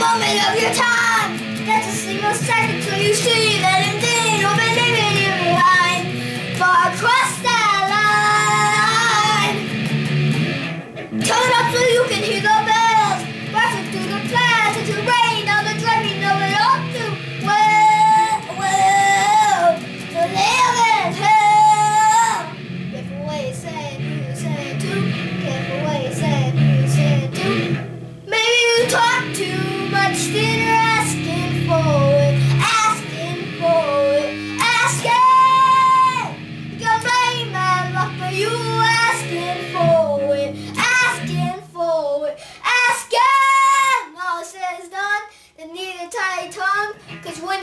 moment of your time. That's a single second till you see that indeed no man leaving you behind. Far across that line, turn up so you can hear the bells rushing through the clouds into rain on the dreaming of it all too well. To live in hell. Careful what you say, who you say it to. Careful what you say, who you say it to. Maybe you talk too much, then you're asking for it, asking for it, asking. You can blame my luck, but you asking for it, asking for it, asking. All said is done, then need a tight tongue, cause when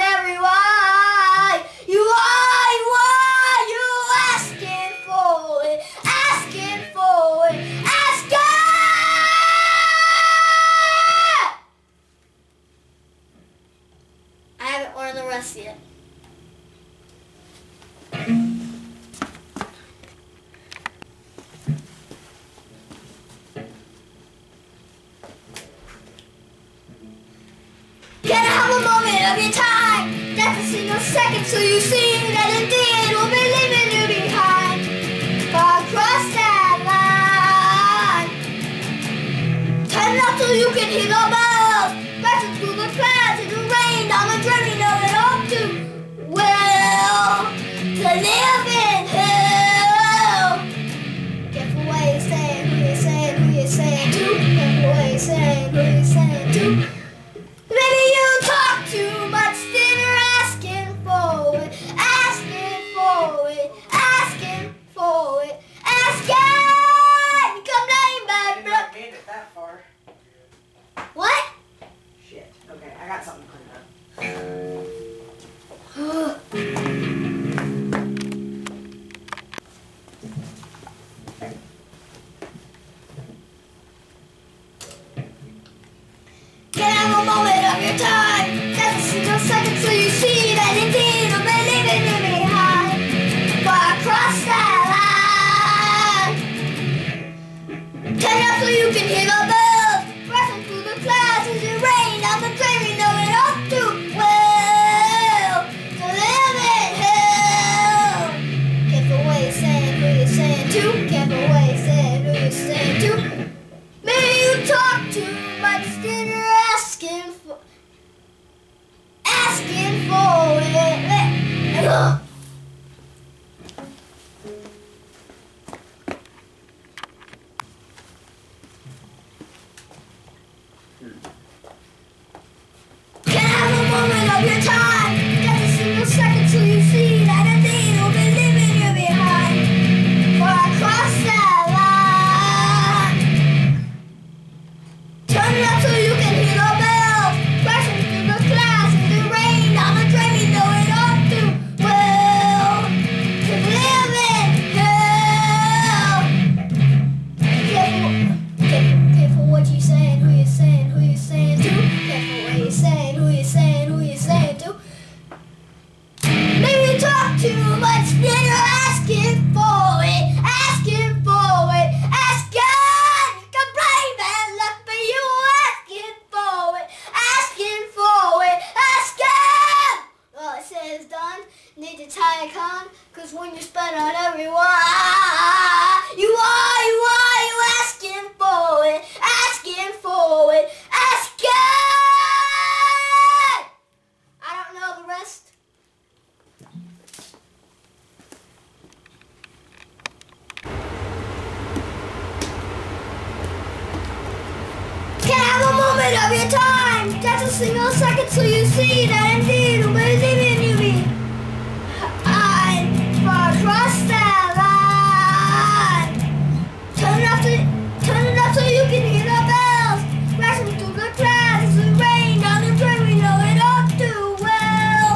everyone, you are, you asking for it, asking for it, asking. Or the rest yet. Gotta have a moment of your time. That's a single second, so you see that indeed we'll be leaving you behind. Far across that line, turn up so you can hear the bells rushing through the clouds into rain on the dreaming. Well,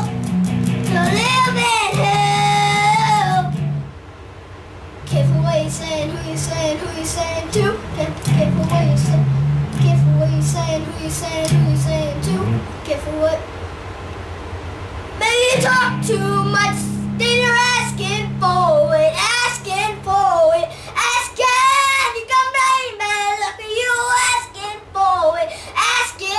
to live in hell. Careful what you say, who you say, who you say it to. Careful what you say, who you say it to. Maybe you talk too much, then you're asking for it, asking for it, asking for it, asking. You can blame my brother. I made it that far. What? Shit. Okay, I got something to clean up. Asking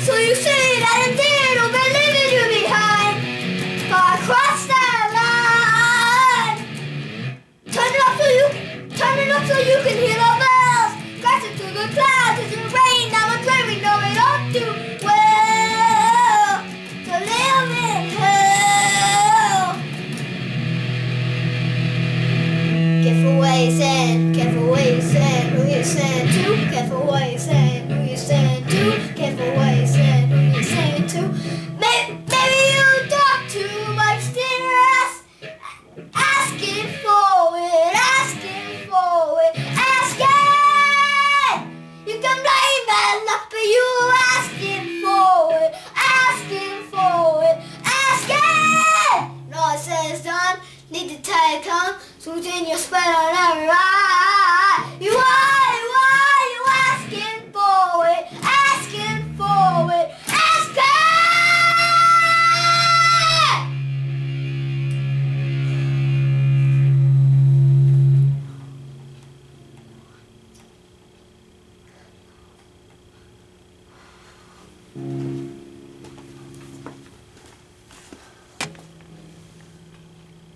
So you say that I'm dead, or my living you behind. But I crossed that line. Turn it up so you can, turn it up so you can hear the bells. Crash into the clouds, it's in the rain. Now it's rain, we know we don't do well. So live in hell. Careful what you said, careful what you said, who you said to, careful what you said, who you said to. Careful what you said, who you saying to. Maybe you talk too much, then asking for it, asking for it, asking. You can blame that luck, but you asking for it, asking for it, asking. No, it says done, need to tie a tongue, so then you spell on every eye. You are, you are, you asking for it.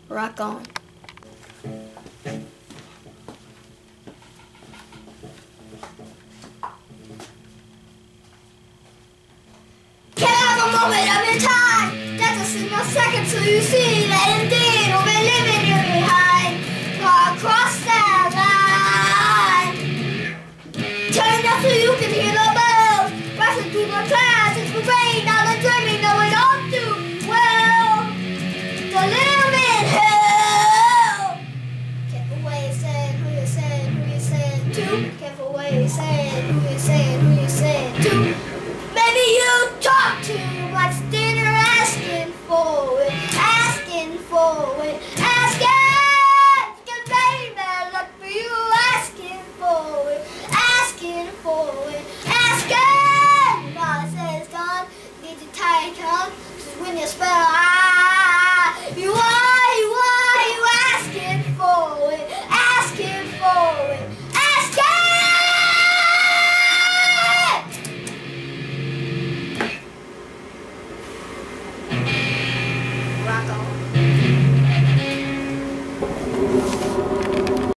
Rock on. Can't have a moment of your time. That's just in a second till you see that.